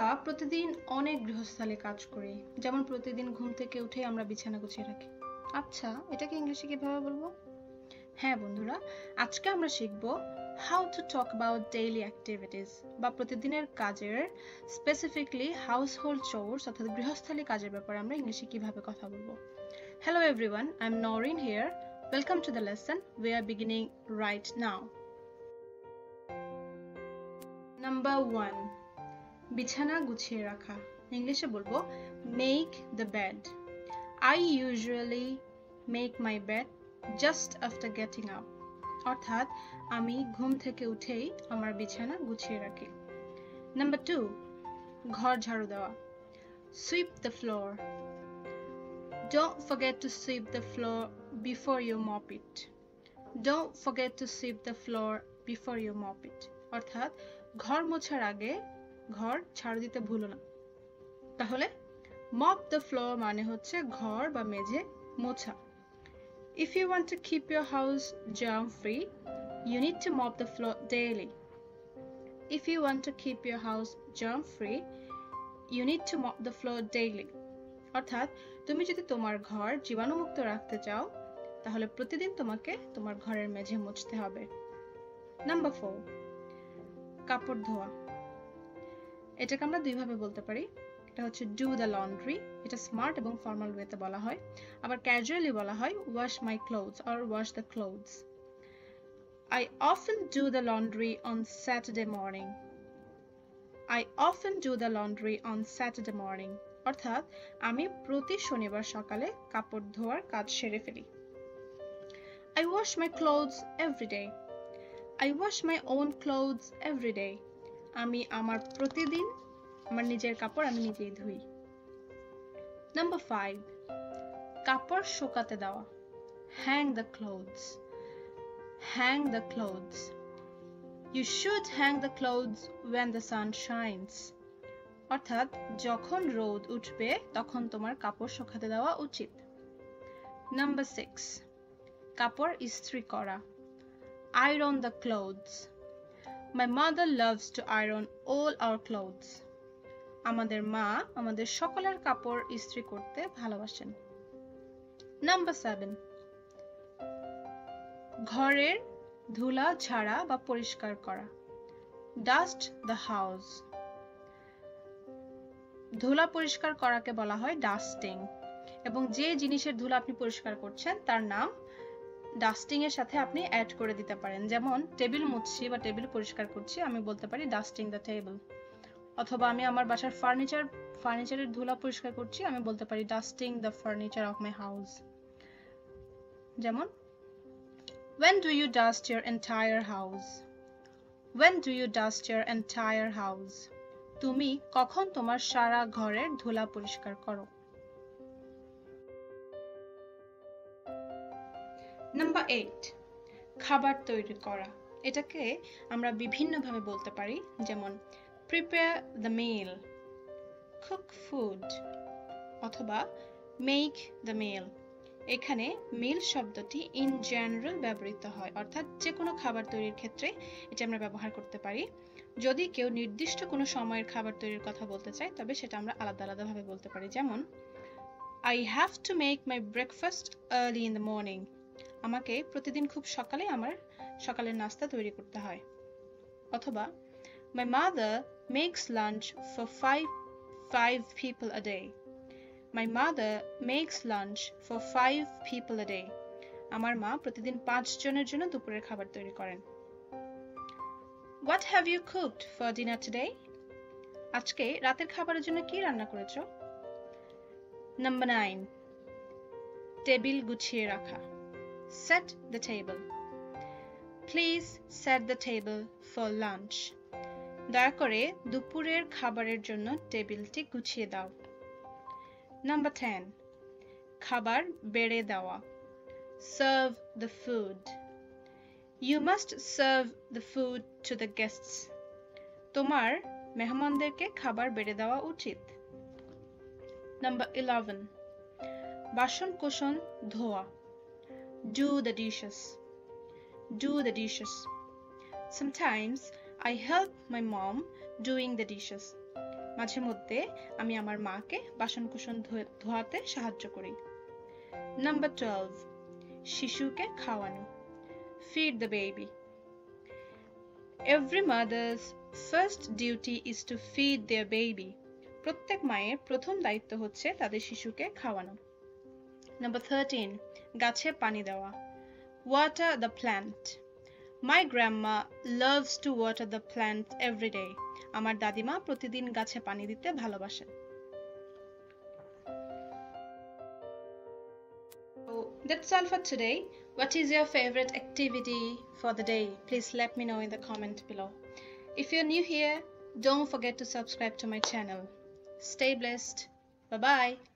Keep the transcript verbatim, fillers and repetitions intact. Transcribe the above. আমরা প্রতিদিন অনেক গৃহস্থালে কাজ করি, যেমন প্রতিদিন ঘুম থেকে উঠে আমরা বিছানা গুছিয়ে রাখি। আচ্ছা, এটাকে ইংলিশে কিভাবে বলবো? হ্যাঁ বন্ধুরা, আজকে আমরা শিখব how to talk about daily activities বা প্রতিদিনের কাজের, স্পেসিফিকলি হাউস হোল্ড চোর্স অর্থাৎ গৃহস্থালী কাজের ব্যাপারে আমরা ইংলিশে কিভাবে কথা বলবো। Hello everyone, I am Norin here. Welcome to the lesson we are beginning right now. Number one, বিছানা গুছিয়ে রাখা। ইংলিশে বলবো make the bed. I usually make my bed just after getting up, অর্থাৎ আমি ঘুম থেকে উঠেই আমার বিছানা গুছিয়ে রাখি। নাম্বার টু, ঘর ঝাড়ু দেওয়া। Sweep the floor. Don't forget to sweep the floor before you mop it. Don't forget to sweep the floor before you mop it, অর্থাৎ ঘর মোছার আগে ঘর ঝাড়ু দিতে ভুলো না। তাহলে mop the floor মানে হচ্ছে ঘর বা মেঝে মোছা। If you want to keep your house germ free, you need to mop the floor daily. If you want to keep your house germ free, you need to mop the floor daily. অর্থাৎ তুমি যদি তোমার ঘর জীবাণুমুক্ত রাখতে চাও, তাহলে প্রতিদিন তোমাকে তোমার ঘরের মেঝে মুছতে হবে। নাম্বার ফোর, কাপড় ধোয়া। এটাকে আমরা দুইভাবে বলতে পারি। এটা হচ্ছে ডু দ্য লন্ড্রি, এটা স্মার্ট এবং ফর্মাল ওয়েতে বলা হয়। আবার ক্যাজুয়ালি বলা হয় wash my clothes or wash the clothes. I often do the laundry on Saturday morning. I often do the laundry on Saturday morning, অর্থাৎ আমি প্রতি শনিবার সকালে কাপড় ধোয়ার কাজ সেরে ফেলি। I wash my clothes every day. I wash my own clothes every day. আমি আমার প্রতিদিন আমার নিজের কাপড় আমি নিজেই ধুই। নাম্বার ফাইভ, কাপড় শুকাতে দেওয়া। Hang the clothes. Hang the clothes. You should hang the clothes when the sun shines, অর্থাৎ যখন রোদ উঠবে তখন তোমার কাপড় শুকাতে দেওয়া উচিত। নাম্বার সিক্স, কাপড় ইস্ত্রি করা। Iron the clothes. My mother loves to iron all our clothes. আমাদের মা আমাদের সকলের কাপড় ইস্ত্রি করতে ভালোবাসেন। নাম্বার সেভেন, ঘরের ধুলা ঝাড়া বা পরিষ্কার করা। Dust the house. ধুলা পরিষ্কার করাকে বলা হয় ডাস্টিং, এবং যে জিনিসের ধুলা আপনি পরিষ্কার করছেন তার নাম ডাস্টিং এর সাথে আপনি অ্যাড করে দিতে পারেন। যেমন টেবিল মুছছি বা টেবিল পরিষ্কার করছি, আমি বলতে পারি ডাস্টিং দ্য টেবিল। অথবা আমি আমার বাসার ফার্নিচার ফার্নিচারের ধুলা পরিষ্কার করছি, আমি বলতে পারি dusting the furniture of my house. যেমন when do you dust your entire house? when do you dust your entire house? তুমি কখন তোমার সারা ঘরের ধুলা পরিষ্কার করো? নাম্বার এইট, খাবার তৈরি করা। এটাকে আমরা বিভিন্নভাবে বলতে পারি, যেমন prepare the meal, cook food, অথবা মেক দ্য মিল। এখানে মিল শব্দটি ইন জেনারেল ব্যবহৃত হয়, অর্থাৎ যে কোনো খাবার তৈরির ক্ষেত্রে এটা আমরা ব্যবহার করতে পারি। যদি কেউ নির্দিষ্ট কোনো সময়ের খাবার তৈরির কথা বলতে চায়, তবে সেটা আমরা আলাদা আলাদাভাবে বলতে পারি। যেমন I have to make my breakfast early in the morning. আমাকে প্রতিদিন খুব সকালে আমার সকালের নাস্তা তৈরি করতে হয়। অথবা my mother makes lunch for five five people a day. My mother makes lunch for five people a day. আমার মা প্রতিদিন পাঁচ জনের জন্য দুপুরের খাবার তৈরি করেন। What have you cooked for dinner today? আজকে রাতের খাবারের জন্য কি রান্না করেছো? নাম্বার নাইন, টেবিল গুছিয়ে রাখা। Set the table. Please set the table for lunch. দয়া করে দুপুরের খাবারের জন্য টেবিলটি গুছিয়ে দাও। নাম্বার টেন, খাবার বেড়ে দেওয়া। Serve the food. You must serve the food to the guests. তোমার মেহমানদেরকে খাবার বেড়ে দেওয়া উচিত। নাম্বার ইলেভেন, বাসন কোসন ধোয়া। Do the dishes. Do the dishes. Sometimes I help my mom doing the dishes. মাঝে মধ্যে আমি আমার মাকে বাসনকুসন ধোয়াতে সাহায্য করি। নাম্বার টুয়েলভ, শিশুকে খাওয়ানো, feed the baby. Every mother's first duty is to feed their baby. প্রত্যেক মায়ের প্রথম দায়িত্ব হচ্ছে তাদের শিশুকে খাওয়ানো। নাম্বার থার্টিন, গাছে পানি দেওয়া, water the plant. My grandma loves to water the plants every day. আমার দাদিমা প্রতিদিন গাছে পানি দিতে ভালোবাসেন। That's all for today. What is your favorite activity for the day? Please let me know in the comment below. If you're new here, don't forget to subscribe to my channel. Stay blessed. Bye bye.